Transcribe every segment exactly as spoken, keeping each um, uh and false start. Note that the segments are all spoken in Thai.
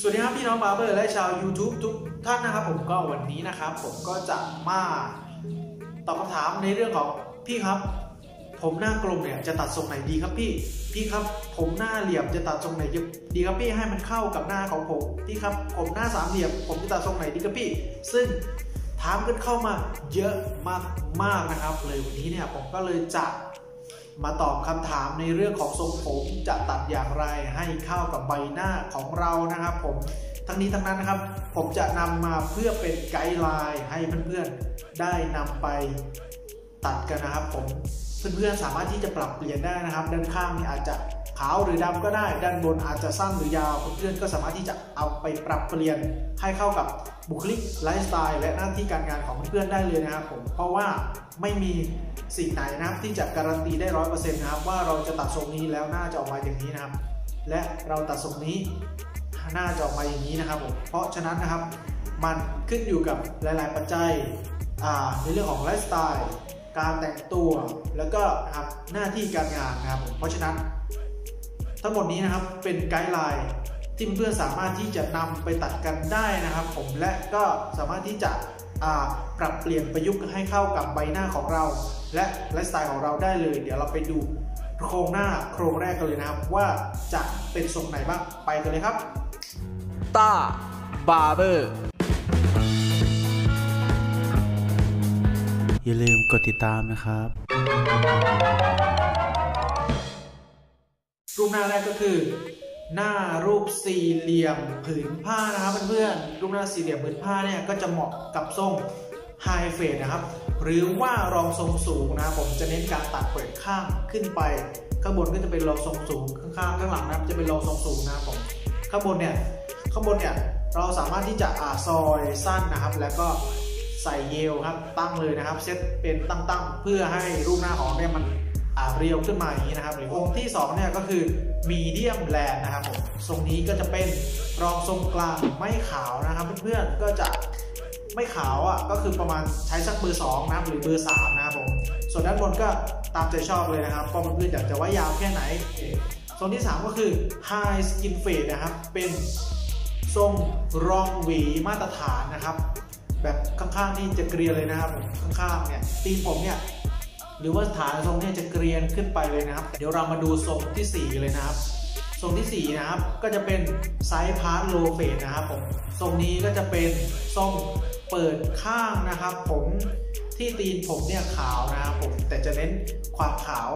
สวัสดีครับพี่น้องบาร์เบอร์และชาว YouTube ทุกท่านนะครับผมก็วันนี้นะครับผมก็จะมาตอบคำถามในเรื่องของพี่ครับผมหน้ากลมเนี่ยจะตัดทรงไหนดีครับพี่พี่ครับผมหน้าเหลี่ยมจะตัดทรงไหนดีครับพี่ให้มันเข้ากับหน้าของผมพี่ครับผมหน้าสามเหลี่ยมผมจะตัดทรงไหนดีครับพี่ซึ่งถามกันเข้ามาเยอะมากมากนะครับเลยวันนี้เนี่ยผมก็เลยจะมาตอบคำถามในเรื่องของทรงผมจะตัดอย่างไรให้เข้ากับใบหน้าของเรานะครับผมทั้งนี้ทั้งนั้นนะครับผมจะนำมาเพื่อเป็นไกด์ไลน์ให้เพื่อนๆได้นำไปตัดกันนะครับผมเพื่อนๆสามารถที่จะปรับเปลี่ยนได้นะครับด้านข้างนี่อาจจะขาวหรือดำก็ได้ด้านบนอาจจะสั้นหรือยาวเพื่อนๆก็สามารถที่จะเอาไปปรับเปลี่ยนให้เข้ากับบุคลิกไลฟ์สไตล์และหน้าที่การงานของเพื่อนๆได้เลยนะครับผมเพราะว่าไม่มีสิ่งไหนนะครับที่จะการันตีได้ ร้อยเปอร์เซ็นต์ นะครับว่าเราจะตัดทรงนี้แล้วหน้าจะออกมาอย่างนี้นะครับและเราตัดทรงนี้หน้าจะออกมาอย่างนี้นะครับผมเพราะฉะนั้นนะครับมันขึ้นอยู่กับหลายๆปัจจัยในเรื่องของไลฟ์สไตล์การแต่งตัวแล้วก็นะครับหน้าที่การงานนะครับผมเพราะฉะนั้นทั้งหมดนี้นะครับเป็นไกด์ไลน์ที่เพื่อนสามารถที่จะนำไปตัดกันได้นะครับผมและก็สามารถที่จะปรับเปลี่ยนประยุกต์ให้เข้ากับใบหน้าของเราและไลฟ์สไตล์ของเราได้เลยเดี๋ยวเราไปดูโครงหน้าโครงแรกกันเลยนะครับว่าจะเป็นทรงไหนบ้างไปกันเลยครับตาบาร์เบอร์อย่าลืมกดติดตามนะครับรูปหน้าแรกก็คือหน้ารูปสี่เหลี่ยมผืนผ้านะครับเพื่อนๆรูปหน้าสี่เหลี่ยมผืนผ้าเนี่ยก็จะเหมาะกับทรงไฮเฟดนะครับหรือว่ารองทรงสูงนะผมจะเน้นการตัดเปิดข้างขึ้นไปข้างบนก็จะเป็นรองทรงสูงข้างข้างข้างหลังนะจะเป็นรองทรงสูงนะผมข้างบนเนี่ยข้างบนเนี่ยเราสามารถที่จะอาซอยสั้นนะครับแล้วก็ใส่เยลครับตั้งเลยนะครับเซตเป็นตั้งๆเพื่อให้รูปหน้าของเนี่ยมันเรียวขึ้นมาอย่างนี้นะครับองค์ที่สองเนี่ยก็คือมีเดียมแลนนะครับผมทรงนี้ก็จะเป็นรองทรงกลางไม่ขาวนะครับเพื่อนๆก็จะไม่ขาวอ่ะก็คือประมาณใช้สักเบอร์สองนะครับหรือเบอร์สามนะครับผมส่วนด้านบนก็ตามใจชอบเลยนะครับเพราะเพื่อนๆอยากจะว่ายาวแค่ไหนทรงที่สามก็คือ High Skin Fade นะครับเป็นทรงรองหวีมาตรฐานนะครับแบบข้างๆนี่จะเกลียเลยนะครับข้างๆเนี่ยตีนผมเนี่ยหรือว่าฐานทรงเนี่ยจะเกรียนขึ้นไปเลยนะครับเดี๋ยวเรามาดูทรงที่สี่เลยนะครับทรงที่สี่นะครับก็จะเป็นไซส์พาร์ทโลเฟดนะครับผมทรงนี้ก็จะเป็นทรงเปิดข้างนะครับผมที่ตีนผมเนี่ยขาวนะครับผมแต่จะเน้นความขาว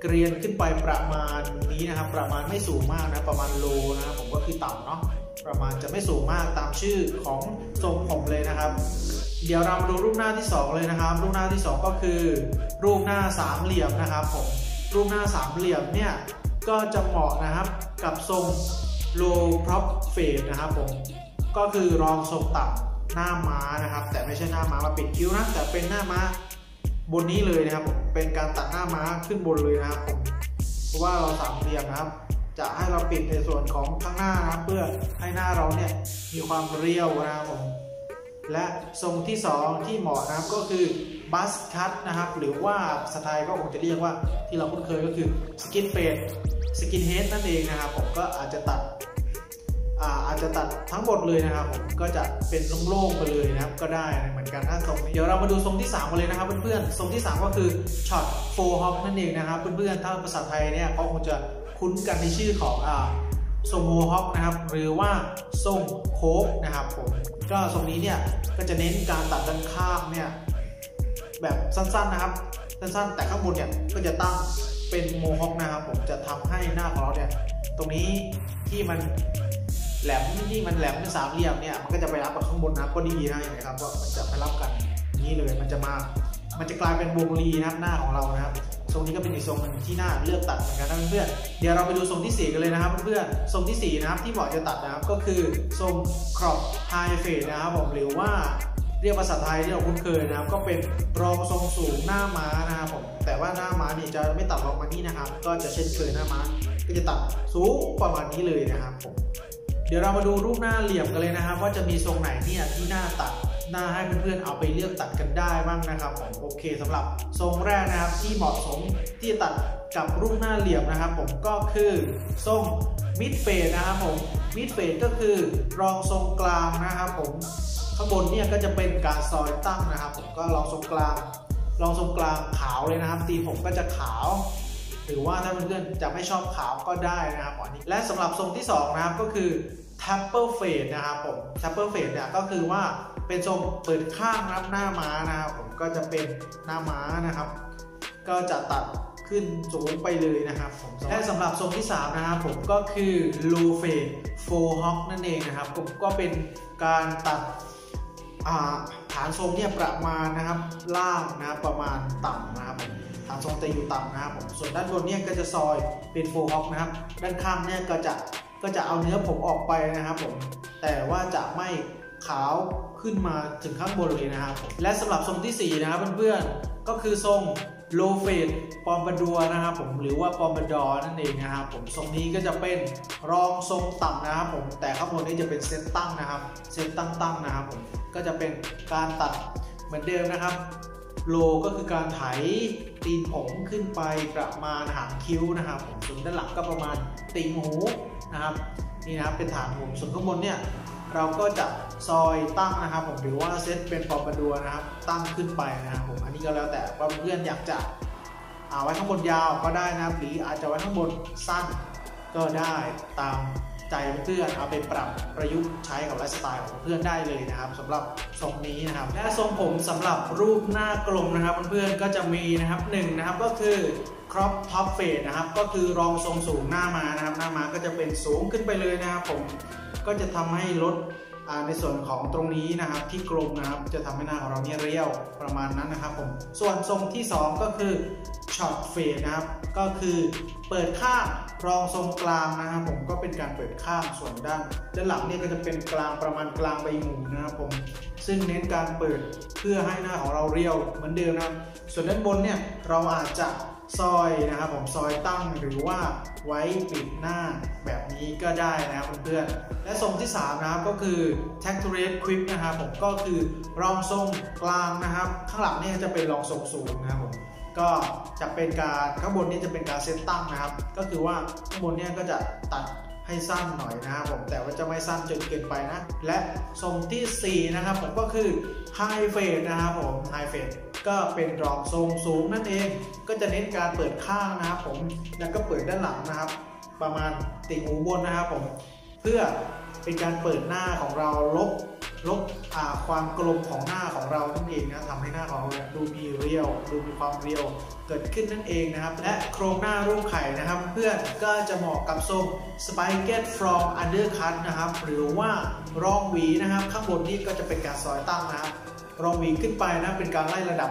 เกรียนขึ้นไปประมาณนี้นะครับประมาณไม่สูงมากนะประมาณโลนะครับผมก็คือต่ำเนาะประมาณจะไม่สูงมากตามชื่อของทรงผมเลยนะครับเดี๋ยวเรามาดูรูปหน้าที่สองเลยนะครับรูปหน้าที่สองก็คือรูปหน้าสามเหลี่ยมนะครับผมรูปหน้าสามเหลี่ยมเนี่ยก็จะเหมาะนะครับกับทรง low prop fade นะครับผมก็คือรองทรงต่ำหน้าม้านะครับแต่ไม่ใช่หน้าม้ามาปิดคิ้วนะแต่เป็นหน้าม้าบนนี้เลยนะครับผมเป็นการตัดหน้าม้าขึ้นบนเลยนะครับผมเพราะว่าเราสามเหลี่ยมนะครับจะให้เราปิดในส่วนของข้างหน้านะเพื่อให้หน้าเราเนี่ยมีความเรียวนะครับผมและทรงที่สองที่เหมาะนะครับก็คือบัสคัทนะครับหรือว่าภาษาไทยก็คงจะเรียกว่าที่เราคุ้นเคยก็คือสกินเฟดสกินเฮดนั่นเองนะครับผมก็อาจจะตัดอ่าอาจจะตัดทั้งหมดเลยนะครับผมก็จะเป็นโล่งๆไปเลยนะครับก็ได้เหมือนกันถ้าทรงเดี๋ยวเรามาดูทรงที่สามกันเลยนะครับเพื่อนๆทรงที่สามก็คือช็อตโฟร์ฮอปนั่นเองนะครับเพื่อนๆถ้าภาษาไทยเนี่ยก็คงจะคุ้นกันในชื่อของอ่าทรงโมฮอคนะครับหรือว่าทรงโค้กนะครับผมก็ทรงนี้เนี่ยก็จะเน้นการตัดด้านข้างเนี่ยแบบสั้นๆนะครับสั้นๆแต่ข้างบนเนี่ยก็จะตั้งเป็นโมฮอคนะครับผมจะทำให้หน้าของเราเนี่ยตรงนี้ที่มันแหลมที่มันแหลมเป็นสามเหลี่ยมเนี่ยมันก็จะไปรับกับข้างบนนะก็ดีนะอย่างไรครับว่ามันจะไปรับกันนี้เลยมันจะมามันจะกลายเป็นวงรีนะครับหน้าของเรานะครับทรงนี้ก็เป็นอีกทรงนึงที่น่าเลือกตัดเหมือนกันนะเพื่อนเดี๋ยวเราไปดูทรงที่สี่กันเลยนะครับเพื่อนทรงที่สี่นะครับที่เหมาะจะตัดนะครับก็คือทรง crop high fade นะครับผมหรือว่าเรียกภาษาไทยที่เราคุ้นเคยนะครับก็เป็นรองทรงสูงหน้าม้านะครับผมแต่ว่าหน้าม้านี่จะไม่ตัดลงมานี่นะครับก็จะเช่นเคยหน้าม้าก็จะตัดสูงประมาณนี้เลยนะครับผมเดี๋ยวเรามาดูรูปหน้าเหลี่ยมกันเลยนะครับว่าจะมีทรงไหนเนี่ยที่น่าตัดน่าให้เพื่อนๆเอาไปเลือกตัดกันได้บ้างนะครับผมโอเคสำหรับทรงแรกนะครับที่เหมาะสมที่จะตัดกับรูปหน้าเหลี่ยมนะครับผมก็คือทรง มิดเฟดนะครับผมมิดเฟดก็คือรองทรงกลางนะครับผมข้างบนเนี่ยก็จะเป็นการซอยตั้งนะครับผมก็รองทรงกลางรองทรงกลางขาวเลยนะครับตีผมก็จะขาวหรือว่าถ้าเพื่อนๆจะไม่ชอบขาวก็ได้นะครับอันนี้และสำหรับทรงที่สองนะครับก็คือทัพเปอร์เฟดนะครับผมทัพเปอร์เฟดเนี่ยก็คือว่าเป็นทรงเปิดข้างรับหน้าม้านะครับผมก็จะเป็นหน้าม้านะครับก็จะตัดขึ้นสูงไปเลยนะครับผมและสำหรับทรงที่สามนะครับผมก็คือลูเฟดโฟฮอกนั่นเองนะครับผมก็เป็นการตัดฐานทรงเนี่ยประมาณนะครับล่างนะครับประมาณต่ำนะครับฐานทรงจะอยู่ต่ำนะครับผมส่วนด้านบนเนี่ยก็จะซอยเป็นโฟฮอกนะครับด้านข้างเนี่ยก็จะก็จะเอาเนื้อผมออกไปนะครับผมแต่ว่าจะไม่ขาวขึ้นมาถึงข้างบนเลยนะครับและสำหรับทรงที่สี่นะครับเพื่อนๆก็คือทรงโลเฟดปอมบาดัวนะครับผมหรือว่าปอมบาดอนั่นเองนะครับผมทรงนี้ก็จะเป็นรองทรงต่ำนะครับผมแต่ข้างบนนี้จะเป็นเซตตั้งนะครับเซตตั้งๆนะครับผมก็จะเป็นการตัดเหมือนเดิมนะครับโลก็คือการไถตีนผมขึ้นไปประมาณหางคิ้วนะครับผมส่วนด้านหลังก็ประมาณติ่งหูนะครับนี่นะครับเป็นฐานผมส่วนข้างบนเนี่ยเราก็จะซอยตั้งนะครับผมหรือว่าเซตเป็นปอมบาดัวนะครับตั้งขึ้นไปนะครับผมอันนี้ก็แล้วแต่ว่าเพื่อนอยากจะเอาไว้ข้างบนยาวก็ได้นะหรืออาจจะไว้ข้างบนสั้นก็ได้ตามใจเพื่อนเอาไปปรับประยุกต์ใช้กับไลฟ์สไตล์ของเพื่อนได้เลยนะครับสำหรับทรงนี้นะครับและทรงผมสำหรับรูปหน้ากลมนะครับเพื่อนๆก็จะมีนะครับหนึ่งนะครับก็คือครอปท็อปเฟดนะครับก็คือรองทรงสูงหน้ามานะครับหน้ามาก็จะเป็นสูงขึ้นไปเลยนะครับผมก็จะทำให้ลดในส่วนของตรงนี้นะครับที่กลมนะครับจะทำให้หน้าของเราเนี่ยเรียวประมาณนั้นนะครับผมส่วนทรงที่สองก็คือช็อตเฟดนะครับก็คือเปิดข้างรองทรงกลางนะครับผมก็เป็นการเปิดข้างส่วนด้านด้านหลังเนี่ยก็จะเป็นกลางประมาณกลางใบหูนะครับผมซึ่งเน้นการเปิดเพื่อให้หน้าของเราเรียวเหมือนเดิมนะครับส่วนด้านบนเนี่ยเราอาจจะซอยนะครับผมซอยตั้งหรือว่าไว้ปิดหน้าแบบนี้ก็ได้นะครับเพื่อนๆและทรงที่สามนะครับก็คือ Textured Quip นะครับผมก็คือรองทรงกลางนะครับข้างหลังนี่จะเป็นรองทรงสูงนะครับผมก็จะเป็นการข้างบนนี้จะเป็นการเซตตั้งนะครับก็คือว่าข้างบนเนี่ยก็จะตัดให้สั้นหน่อยนะครับผมแต่ว่าจะไม่สั้นจนเกินไปนะและทรงที่สี่นะครับผมก็คือไฮเฟดนะครับผมไฮเฟดก็เป็นรองทรงสูงนั่นเองก็จะเน้นการเปิดข้างนะครับผมแล้วก็เปิดด้านหลังนะครับประมาณติ่งหูบนนะครับผมเพื่อเป็นการเปิดหน้าของเราลบลบความกลมของหน้าของเรานั่นเองนะทำให้หน้าของเราดูมีเรียวดูมีความเรียวเกิดขึ้นนั่นเองนะครับและโครงหน้ารูปไข่นะครับเพื่อนก็จะเหมาะกับทรง spiked from undercut นะครับหรือว่ารองหวีนะครับข้างบนนี้ก็จะเป็นการซอยตั้งนะครับรองหวีขึ้นไปนะเป็นการไล่ระดับ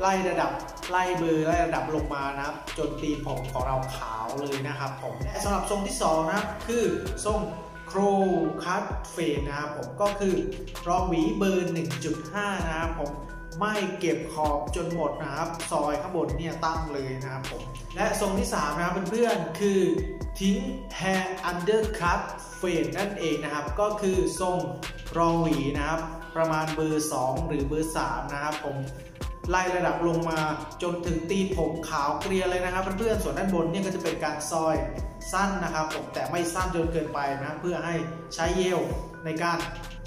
ไล่ระดับไล่เบอร์ไล่ระดับลงมานะครับจนตีนผมของเราขาวเลยนะครับผมและสำหรับทรงที่สองนะครับคือทรงโครคัตเฟดนะครับผมก็คือรองหวีเบอร์ หนึ่งจุดห้า นะครับผมไม่เก็บขอบจนหมดนะครับซอยข้างบนเนี่ยตั้งเลยนะครับผมและทรงที่สามนะครับเพื่อนๆคือทิ้งแฮร์อันเดอร์คัตเฟดนั่นเองนะครับก็คือทรงรองหวีนะครับประมาณเบอร์สองหรือเบอร์สามนะครับผมไล่ระดับลงมาจนถึงตีนผมขาวเกลียเลยนะครับเพื่อนๆส่วนด้านบนเนี่ยก็จะเป็นการซอยสั้นนะครับผมแต่ไม่สั้นจนเกินไปนะเพื่อให้ใช้เยลในการ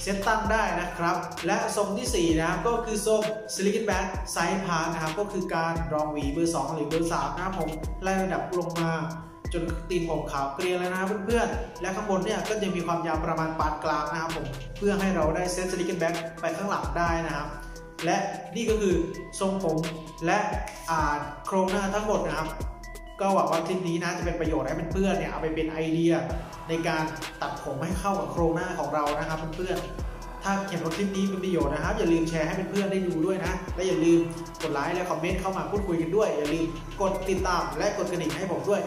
เซตตั้งได้นะครับและทรงที่สี่นะครับก็คือทรง Slicked Back Side Part นะครับก็คือการรองหวีเบอร์สองหรือเบอร์สามนะครับผมไล่ระดับลงมาจนตีนผมขาวเกลียแล้วนะครับเพื่อนๆและข้างบนเนี่ยก็จะมีความยาวประมาณปานกลางนะครับผมเพื่อให้เราได้เซต Slicked Back ไปข้างหลังได้นะครับและนี่ก็คือทรงผมและโครงหน้าทั้งหมดนะครับก็หวังว่าคลิปนี้นะจะเป็นประโยชน์ให้เพื่อนๆเนี่ยเอาไปเป็นไอเดียในการตัดผมให้เข้ากับโครงหน้าของเรานะครับเพื่อนๆถ้าเห็นว่าคลิปนี้เป็นประโยชน์นะครับอย่าลืมแชร์ให้เพื่อนๆได้ดูด้วยนะและอย่าลืมกดไลค์และคอมเมนต์เข้ามาพูดคุยกันด้วยอย่าลืมกดติดตามและกดกระดิ่งให้ผมด้วย